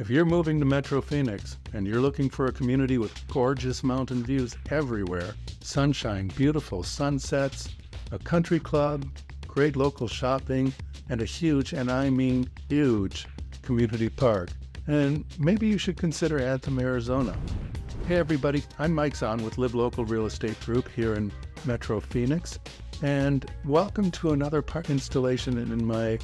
If you're moving to Metro Phoenix and you're looking for a community with gorgeous mountain views everywhere, sunshine, beautiful sunsets, a country club, great local shopping, and a huge, and I mean huge, community park, and maybe you should consider Anthem, Arizona. Hey everybody, I'm Mike Zahn with Live Local Real Estate Group here in Metro Phoenix, and welcome to another installation in my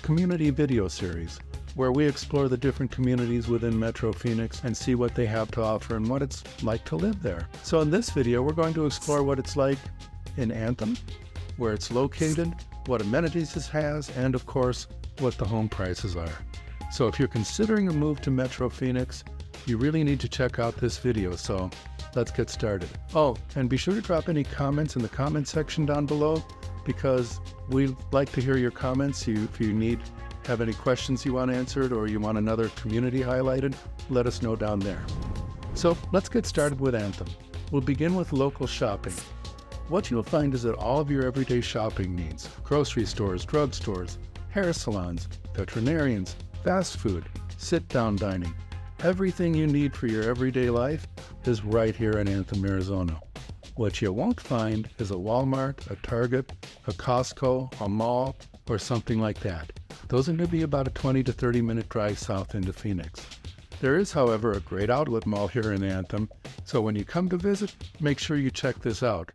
community video series, where we explore the different communities within Metro Phoenix and see what they have to offer and what it's like to live there. So in this video, we're going to explore what it's like in Anthem, where it's located, what amenities it has, and of course, what the home prices are. So if you're considering a move to Metro Phoenix, you really need to check out this video. So let's get started. Oh, and be sure to drop any comments in the comment section down below, because we'd like to hear your comments. If you have any questions you want answered, or you want another community highlighted, let us know down there. So let's get started with Anthem. We'll begin with local shopping. What you'll find is that all of your everyday shopping needs, grocery stores, drug stores, hair salons, veterinarians, fast food, sit-down dining, everything you need for your everyday life is right here in Anthem, Arizona. What you won't find is a Walmart, a Target, a Costco, a mall, or something like that. Those are going to be about a 20 to 30 minute drive south into Phoenix. There is, however, a great outlet mall here in Anthem, so when you come to visit, make sure you check this out.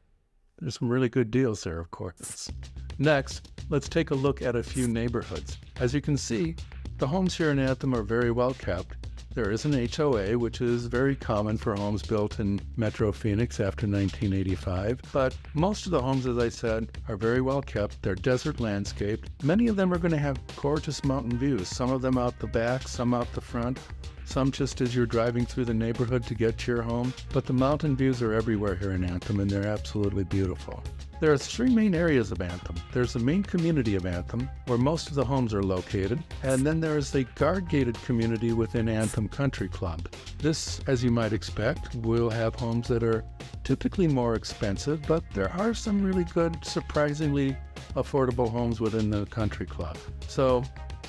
There's some really good deals there, of course. Next, let's take a look at a few neighborhoods. As you can see, the homes here in Anthem are very well kept. There is an HOA, which is very common for homes built in Metro Phoenix after 1985, but most of the homes, as I said, are very well kept. They're desert landscaped. Many of them are going to have gorgeous mountain views, some of them out the back, some out the front, some just as you're driving through the neighborhood to get to your home. But the mountain views are everywhere here in Anthem, and they're absolutely beautiful. There are three main areas of Anthem. There's the main community of Anthem, where most of the homes are located, and then there is the guard-gated community within Anthem Country Club. This, as you might expect, will have homes that are typically more expensive, but there are some really good, surprisingly affordable homes within the country club. So,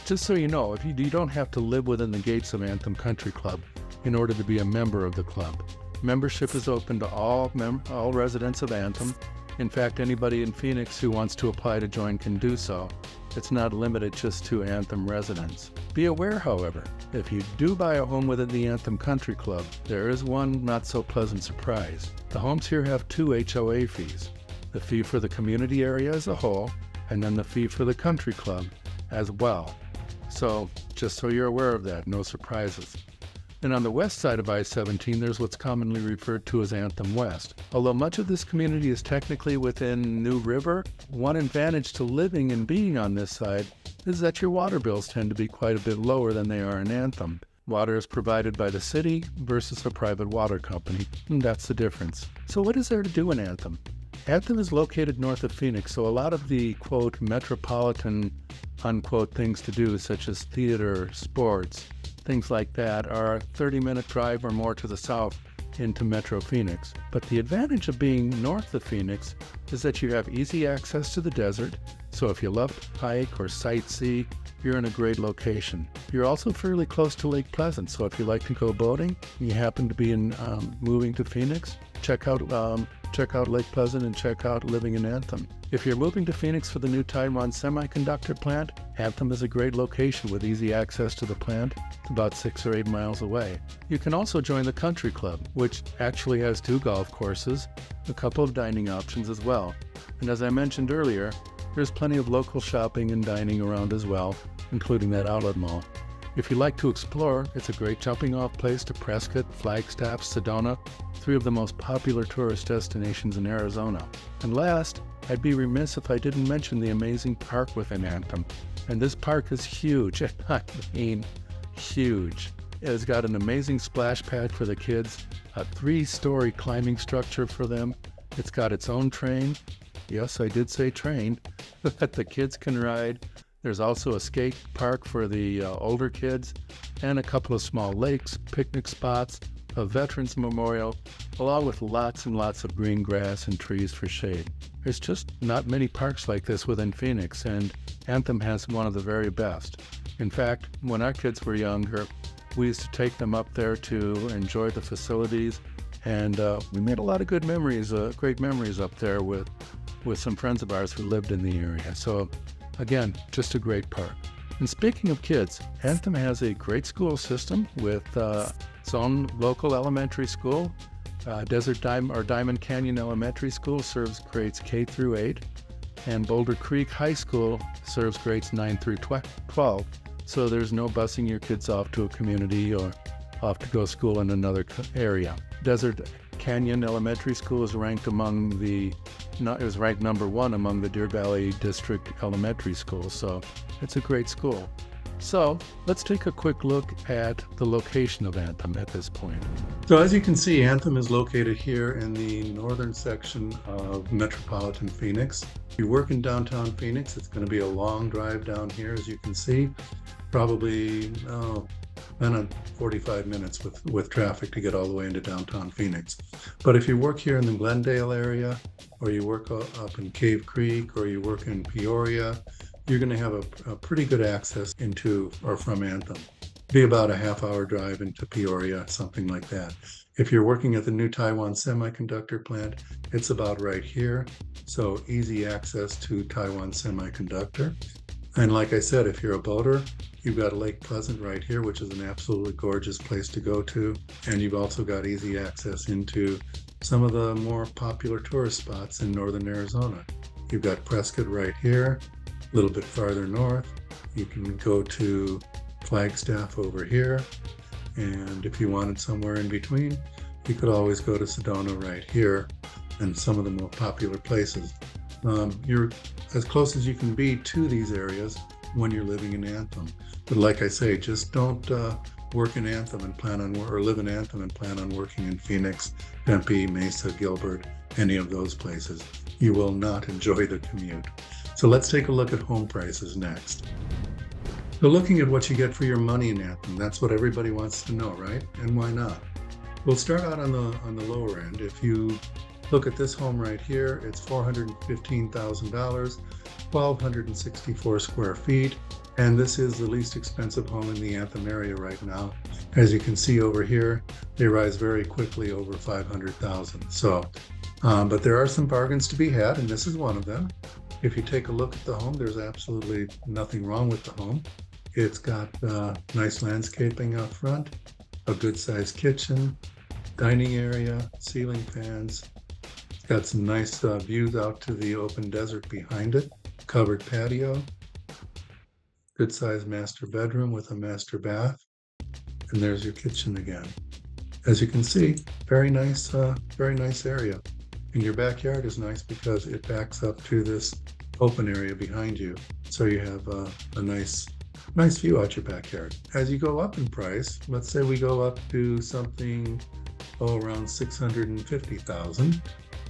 just so you know, if you don't have to live within the gates of Anthem Country Club in order to be a member of the club. Membership is open to all residents of Anthem. In fact, anybody in Phoenix who wants to apply to join can do so. It's not limited just to Anthem residents. Be aware, however, if you do buy a home within the Anthem Country Club, there is one not so pleasant surprise. The homes here have two HOA fees. The fee for the community area as a whole, and then the fee for the country club as well. So, just so you're aware of that, no surprises. And on the west side of I-17, there's what's commonly referred to as Anthem West. Although much of this community is technically within New River, one advantage to living and being on this side is that your water bills tend to be quite a bit lower than they are in Anthem. Water is provided by the city versus a private water company, and that's the difference. So what is there to do in Anthem? Anthem is located north of Phoenix, so a lot of the, quote, metropolitan, unquote, things to do, such as theater, sports, things like that, are a 30-minute drive or more to the south into Metro Phoenix. But the advantage of being north of Phoenix is that you have easy access to the desert, so if you love to hike or sightsee, you're in a great location. You're also fairly close to Lake Pleasant, so if you like to go boating and you happen to be moving to Phoenix, check out Lake Pleasant and check out living in Anthem. If you're moving to Phoenix for the new Taiwan Semiconductor plant, Anthem is a great location with easy access to the plant. It's about 6 or 8 miles away. You can also join the country club, which actually has 2 golf courses, a couple of dining options as well. And as I mentioned earlier, there's plenty of local shopping and dining around as well, including that outlet mall. If you like to explore, it's a great jumping off place to Prescott, Flagstaff, Sedona, 3 of the most popular tourist destinations in Arizona. And last, I'd be remiss if I didn't mention the amazing park within Anthem. And this park is huge, and I mean huge. It's got an amazing splash pad for the kids, a 3-story climbing structure for them. It's got its own train. Yes, I did say train, that the kids can ride. There's also a skate park for the older kids, and a couple of small lakes, picnic spots, a veterans memorial, along with lots and lots of green grass and trees for shade. There's just not many parks like this within Phoenix, and Anthem has one of the very best. In fact, when our kids were younger, We used to take them up there to enjoy the facilities, and we made a lot of good memories, great memories up there with some friends of ours who lived in the area. So again, just a great park. And speaking of kids, Anthem has a great school system with its own local elementary school. Desert Diamond or Diamond Canyon Elementary School serves grades K through 8, and Boulder Creek High School serves grades 9 through 12. So there's no busing your kids off to a community or off to go to school in another area. Desert Canyon Elementary School is ranked among it was ranked #1 among the Deer Valley District elementary schools, so it's a great school. So let's take a quick look at the location of Anthem at this point. So as you can see, Anthem is located here in the northern section of metropolitan Phoenix. If you work in downtown Phoenix, it's going to be a long drive down here, as you can see, probably on 45 minutes with traffic to get all the way into downtown Phoenix. But if you work here in the Glendale area, or you work up in Cave Creek, or you work in Peoria, you're going to have a pretty good access into or from Anthem. Be about a half-hour drive into Peoria, something like that. If you're working at the new Taiwan Semiconductor plant, it's about right here, so easy access to Taiwan Semiconductor. And like I said, if you're a boater, you've got Lake Pleasant right here, which is an absolutely gorgeous place to go to. And you've also got easy access into some of the more popular tourist spots in northern Arizona. You've got Prescott right here, a little bit farther north. You can go to Flagstaff over here. And if you wanted somewhere in between, you could always go to Sedona right here and some of the more popular places. You're as close as you can be to these areas when you're living in Anthem. But like I say, just don't work in Anthem and plan on, or live in Anthem and plan on working in Phoenix, Tempe, Mesa, Gilbert, any of those places. You will not enjoy the commute. So let's take a look at home prices next. So looking at what you get for your money in Anthem, that's what everybody wants to know, right? And why not? We'll start out on the lower end. If you look at this home right here, it's $415,000, 1,264 square feet, and this is the least expensive home in the Anthem area right now. As you can see over here, they rise very quickly over $500,000. So, but there are some bargains to be had, and this is one of them. If you take a look at the home, there's absolutely nothing wrong with the home. It's got nice landscaping up front, a good-sized kitchen, dining area, ceiling fans. It's got some nice views out to the open desert behind it, covered patio, good-sized master bedroom with a master bath, and there's your kitchen again. As you can see, very nice area. And your backyard is nice because it backs up to this open area behind you. So you have a nice view out your backyard. As you go up in price, let's say we go up to something around $650,000.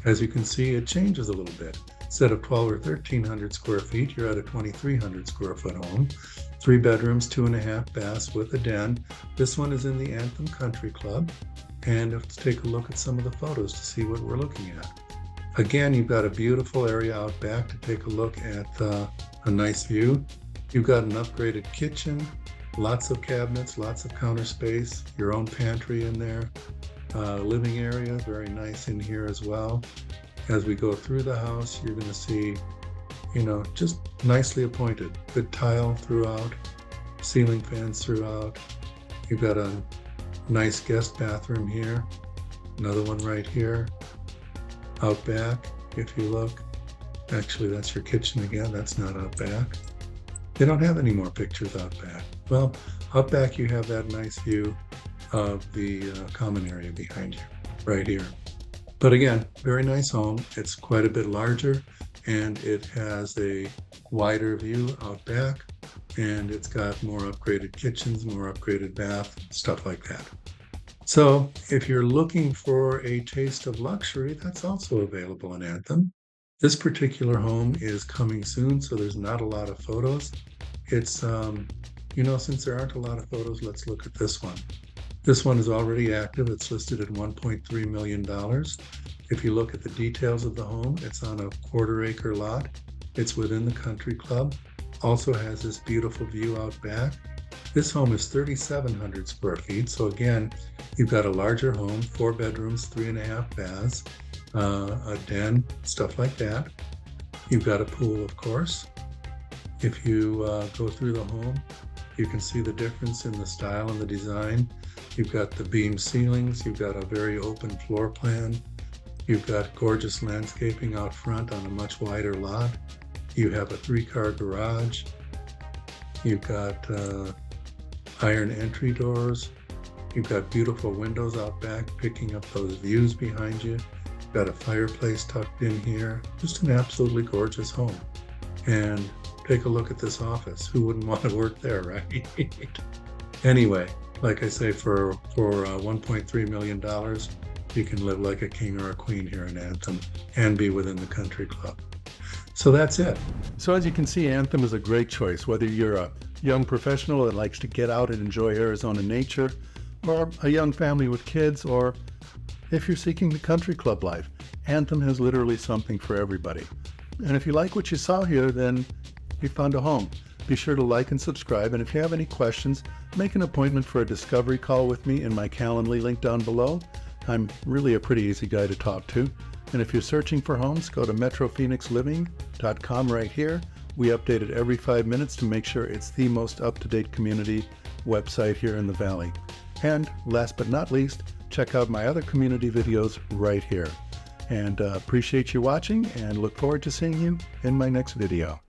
As you can see, it changes a little bit. Instead of 1,200 or 1,300 square feet, you're at a 2,300 square foot home. 3 bedrooms, 2.5 baths with a den. This one is in the Anthem Country Club. And let's take a look at some of the photos to see what we're looking at. Again, you've got a beautiful area out back to take a look at a nice view. You've got an upgraded kitchen, lots of cabinets, lots of counter space, your own pantry in there, living area, very nice in here as well. As we go through the house, you're going to see, just nicely appointed, good tile throughout, ceiling fans throughout. You've got a nice guest bathroom here, another one right here, out back if you look. Actually, that's your kitchen again, that's not out back. They don't have any more pictures out back. Well, out back you have that nice view of the common area behind you, right here. But again, very nice home. It's quite a bit larger and it has a wider view out back. And it's got more upgraded kitchens, more upgraded bath, stuff like that. So if you're looking for a taste of luxury, that's also available in Anthem. This particular home is coming soon, so there's not a lot of photos. It's, since there aren't a lot of photos, let's look at this one. This one is already active. It's listed at $1.3 million. If you look at the details of the home, it's on a 1/4 acre lot. It's within the country club. Also has this beautiful view out back. This home is 3,700 square feet. So again, you've got a larger home, 4 bedrooms, 3.5 baths, a den, stuff like that. You've got a pool, of course. If you go through the home, you can see the difference in the style and the design. You've got the beam ceilings, you've got a very open floor plan, you've got gorgeous landscaping out front on a much wider lot. You have a 3-car garage, you've got iron entry doors, you've got beautiful windows out back picking up those views behind you. You've got a fireplace tucked in here. Just an absolutely gorgeous home. And take a look at this office. Who wouldn't want to work there, right? Anyway, like I say, for $1.3 million, you can live like a king or a queen here in Anthem and be within the country club. So that's it. So as you can see, Anthem is a great choice, whether you're a young professional that likes to get out and enjoy Arizona nature, or a young family with kids, or if you're seeking the country club life. Anthem has literally something for everybody. And if you like what you saw here, then you found a home. Be sure to like and subscribe, and if you have any questions, make an appointment for a discovery call with me in my Calendly link down below. I'm really a pretty easy guy to talk to. And if you're searching for homes, go to MetroPhoenixLiving.com right here. We update it every 5 minutes to make sure it's the most up-to-date community website here in the Valley. And last but not least, check out my other community videos right here. And appreciate you watching, and look forward to seeing you in my next video.